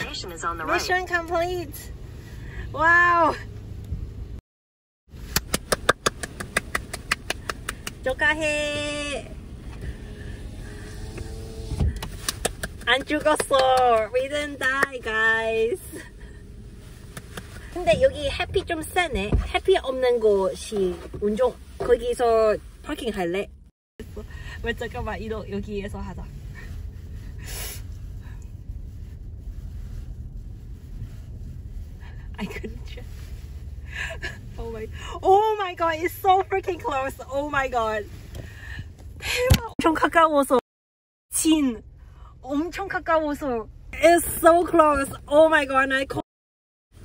Destination is on the right. Mission complete. Wow. Yokahe. 안죽었어. We didn't die, guys. 근데 여기 해피 좀 세네. 해피 없는 곳이 운종. 거기서 파킹 할래? 왜 잠깐만 이거 여기에서 하자. I couldn't check. Oh my god, it's so freaking close. Oh my god. 대박. 엄청 가까워서. 진. 엄청 가까워서. It's so close. Oh my god. I call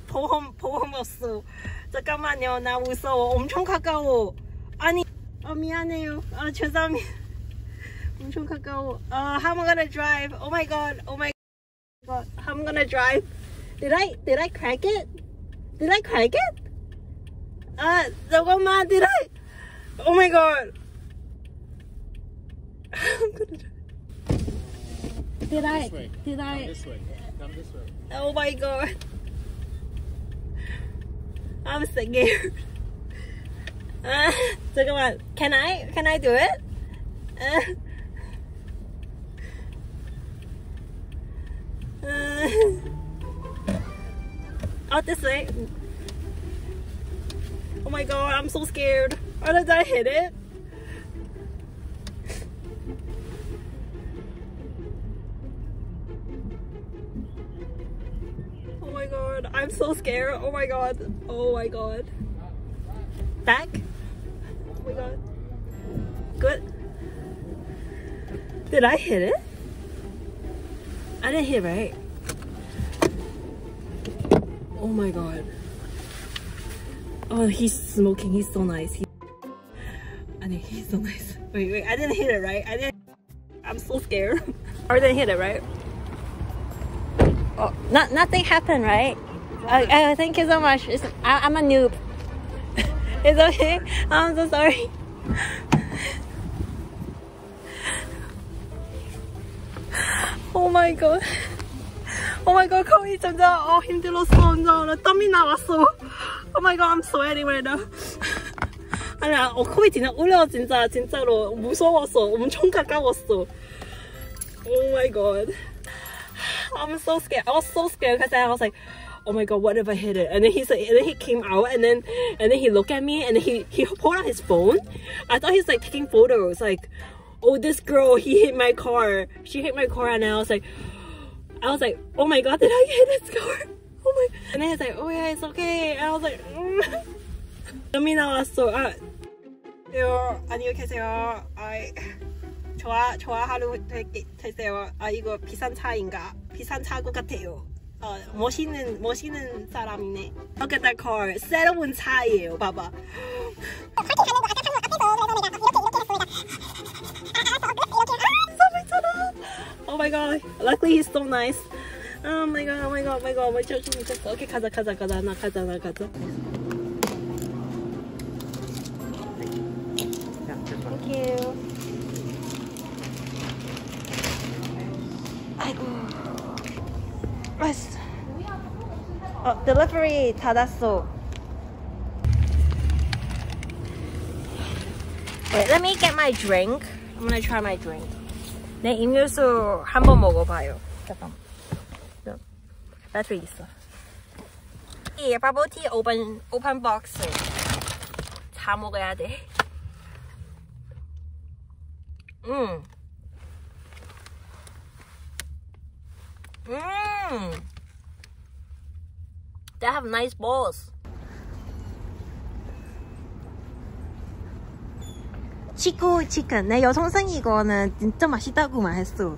보험 없어. 잠깐만요. 나 무서워. 엄청 가까워. 아니. 미안해요. 죄송해요. 엄청 가까워. I'm gonna drive. Oh my god. Oh my god. I'm gonna drive. Did I crack it? Did I crack it? 잠깐만, did I? Oh my god. I'm gonna drive. Did I? This way. Come this way. Oh my god. I'm scared. 잠깐만. Can I do it? Out this way. Oh my god, I'm so scared. Oh, did I hit it? Oh my god, I'm so scared. Oh my god. Oh my god. Back? Oh my god. Good. Did I hit it? I didn't hit right. Oh my god. Oh, he's smoking. He's so nice. He's so nice. Wait. I didn't hit it right. I'm so scared. I didn't hit it right. Oh, nothing happened, right? Thank you so much. I'm a noob. It's okay. I'm so sorry. Oh my god. Oh my god, 거의 점점 힘들었어. 나 땀이 나왔어. Oh my god, I'm sweating right now. 아니야, 코이 진짜 울려. 진짜로 무서웠어. 엄청 가까웠어. Oh my god. I'm so scared. I was so scared because I was like, oh my god, what if I hit it? And then he came out and then he looked at me and then he pulled out his phone. I thought he's like taking photos. Like, oh, this girl, he hit my car. She hit my car, and I was like, oh my god, did I hit this car? Oh my! And then he's like, oh yeah, it's okay. And I was like, 땀이 나왔어. 안녕하세요. 안녕히 계세요. 좋아 하루 되세요. 이거 비싼 차인가? 비싼 차고 같아요. 멋있는 사람이네. Look at that car. 새로운 차예요. 봐봐. Oh my god. Luckily he's so nice. Oh my god. 미쳤어. Okay, 가자. 나 가자. Thank you. 아이고. 왔어. delivery 닫았어. Wait, let me get my drink. I'm gonna try my drink. 내 음료수 한번 먹어봐요. 잠깐만. 배터리 있어. 이 버블티 오픈 박스 다 먹어야 돼. They have nice balls. 치쿠 치킨. 내 여성생 이거는 진짜 맛있다고만 했어.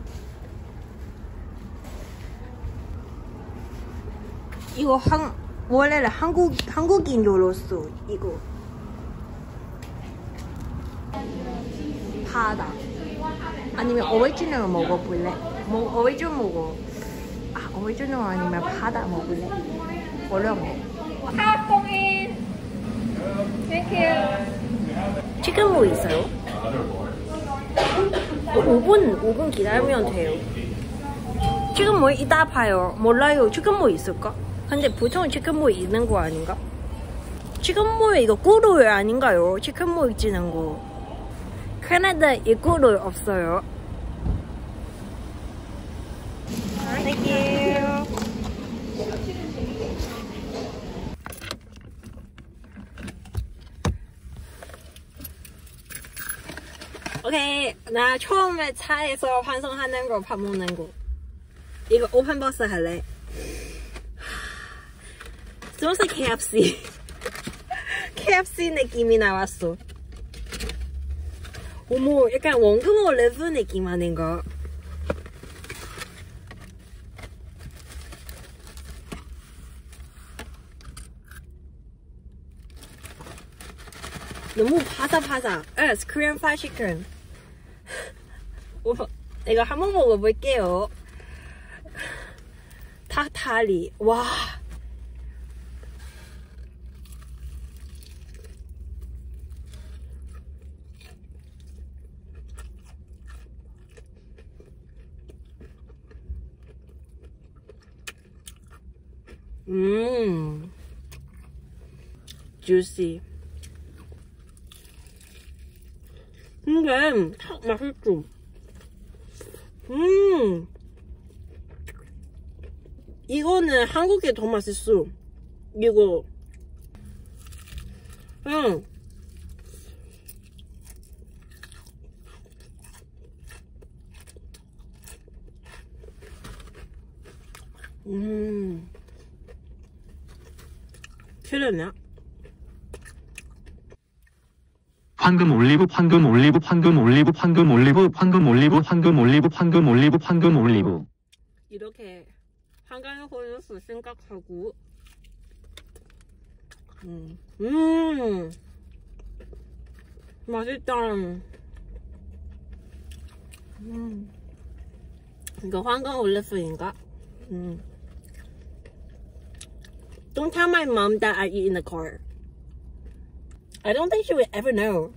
이거 원래는 한국인 요로서 이거 파다 아니면 오리지널 먹어볼래? 오리지널 먹어. 오리지널 아니면 파다 먹을래? 어려워. 한국인. Thank you. 치킨 뭐 있어요? 5분 기다리면 돼요. 튀김모이 이따 봐요. 몰라요. 튀김모이 있을까? 근데 보통 튀김모이 있는 거 아닌가? 튀김모이 이거 꿀우유 아닌가요? 튀김모이 찌는 거. 캐나다에 꿀우유 없어요. Thank you. 오케이, 나 처음에 차에서 환승하는 거, 밥 먹는 거. 이거 오픈버스 할래. 소스 KFC. KFC 느낌이 나왔어. 어머, 약간 원금호 레브 느낌 아닌가? 너무 바삭바삭. Yes, Korean fried chicken. 이거 한번 먹어볼게요. 닭다리. 와. Juicy. 근데 탁 맛있죠? 이거는 한국에 더 맛있어. 이거. 틀렸나? 황금 올리브 이렇게 황금 호수 생각하고 맛있다. 이거 황금 올리브인가? Don't tell my mom that I eat in the car. I don't think she would ever know.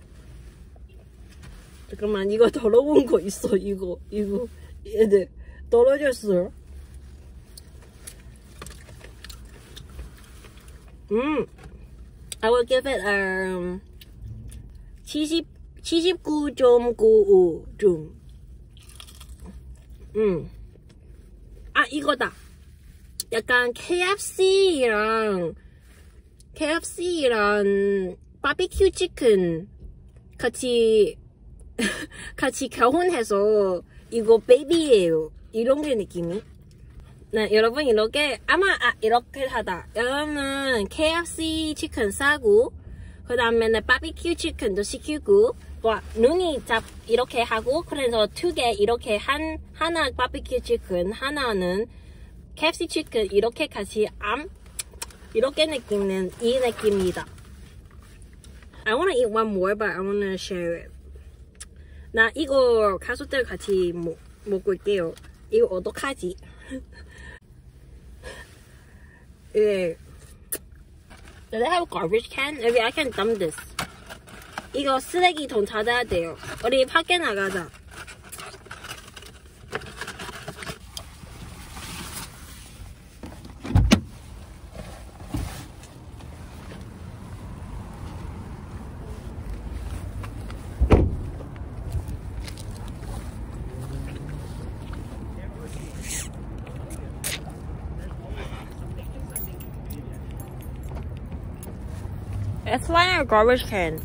잠깐만, 이거 더러운 거 있어. 이거 얘들 떨어졌어. I will give it 79.95 좀. 아, 이거다. 약간 KFC랑 바비큐 치킨 같이 결혼해서 이거 베이비예요. 이런 게 느낌이. 네, 여러분 이렇게 이렇게 하다. 여러분 KFC 치킨 사고 그 다음에는 바비큐 치킨도 시키고 와 눈이 잡 이렇게 하고 그래서 두 개 이렇게 하나 바비큐 치킨 하나는 KFC 치킨 이렇게 같이 이렇게 느끼는 이 느낌이다. I wanna eat one more, but I wanna share it. 나 이거 가족들 같이 먹을게요. 이거 어떡하지? 예. Do they have a garbage can? Maybe I can dump this. 이거 쓰레기통 찾아야 돼요. 우리 밖에 나가자. It's like a garbage can.